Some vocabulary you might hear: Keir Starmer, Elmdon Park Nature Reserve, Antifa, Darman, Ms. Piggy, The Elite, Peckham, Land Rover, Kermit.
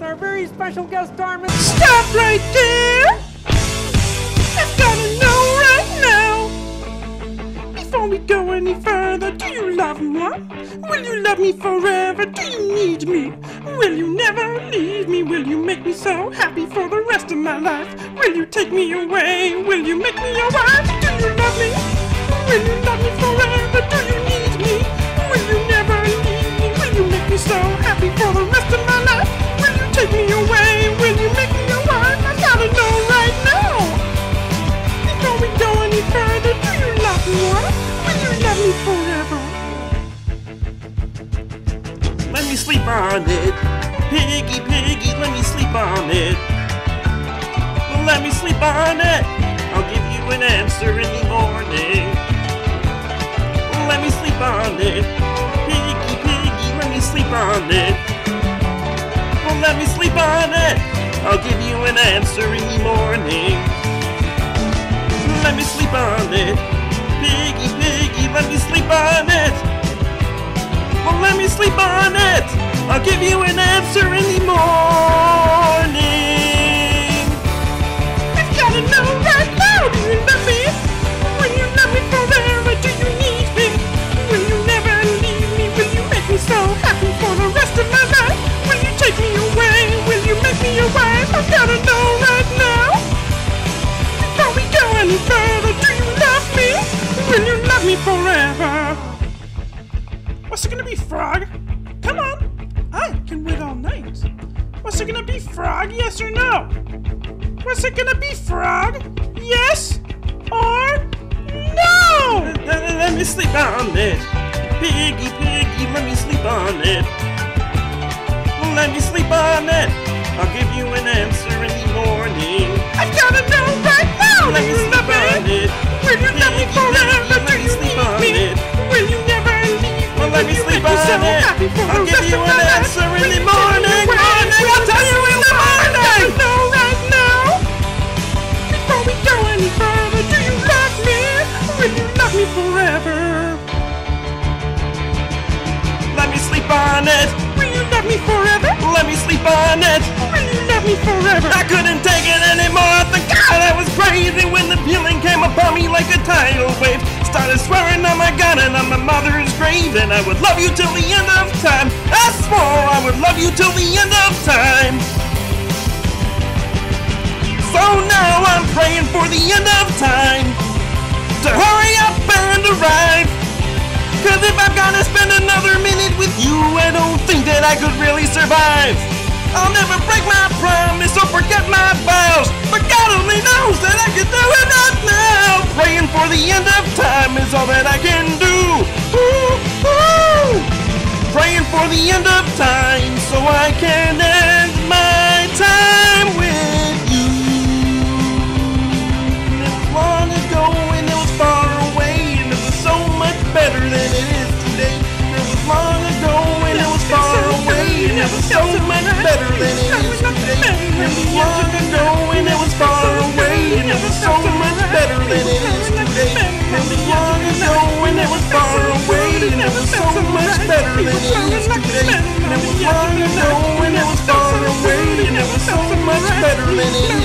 with our very special guest, Darman. Stop right there! I've gotta know right now. Before we go any further, do you love me? Will you love me forever? Do you need me? Will you never leave me? Will you make me so happy for the rest of my life? Will you take me away? Will you make me your wife? Do you love me? Will you love me forever? Do you need me? Will you never leave me? Will you make me so happy for the rest of my life? Will you take me away? Will you make me your wife? I gotta know right now. Before we go any further, do you love me? Will you love me forever? Let me sleep on it. Piggy, Piggy, let me sleep on it. Let me sleep on it. I'll give you an answer in the morning. Let me sleep on it. Piggy, Piggy, let me sleep on it. Well, let me sleep on it. I'll give you an answer in the morning. Let me sleep on it. Piggy, Piggy, let me sleep on it. Well, let me sleep on it. I'll give you an answer in the morning. I've got to know right now. Do you love me? Will you love me forever? Do you need me? Will you never leave me? Will you make me so happy for the rest of my life? Will you take me away? Will you make me your wife? I've got to know right now. Before we go any further, do you love me? Will you love me forever? What's it gonna be, Frog? Come on, I can wait all night. What's it gonna be, Frog? Yes or no? What's it gonna be, Frog? Yes or no? Let me sleep on it. Piggy, Piggy, let me sleep on it. Let me sleep on it. I'll give you an answer in the morning. I gotta know right now. Let me sleep on it. Will you love me forever? Do you need me? Will you never leave? Let me sleep on it. I'll give you an answer in the morning. I'll tell you in the morning. Know right now. Before we go any further, do you love me? Will you love me forever? Let me sleep on it. Will you love me forever? Let me sleep on it. Will you love me forever? I couldn't take it anymore. Thank God I was crazy when the feeling came upon me like a tidal wave. Started swearing on my God and on my mother's grave, and I would love you till the end of time. I swore I would love you till the end of time. So now I'm praying for the end of time to hurry up and arrive. Cause if I've gotta spend another minute with you, I don't think that I could really survive. I'll never break my promise or forget my vows, but God only knows that I could do it up now. Praying for the end of time is all that I can do. Ooh, ooh. Praying for the end of time so I can end my time with you. It's long ago and it was far away, and it was so much better than it is today. It was long ago and it was far away, and it was so much better than it is today. It was long ago and it was far away, and it was so much better than it is today. It was long ago and it was far away, and it was so much better than it is today. It was long ago and it was far away, and it was so much better than it is today.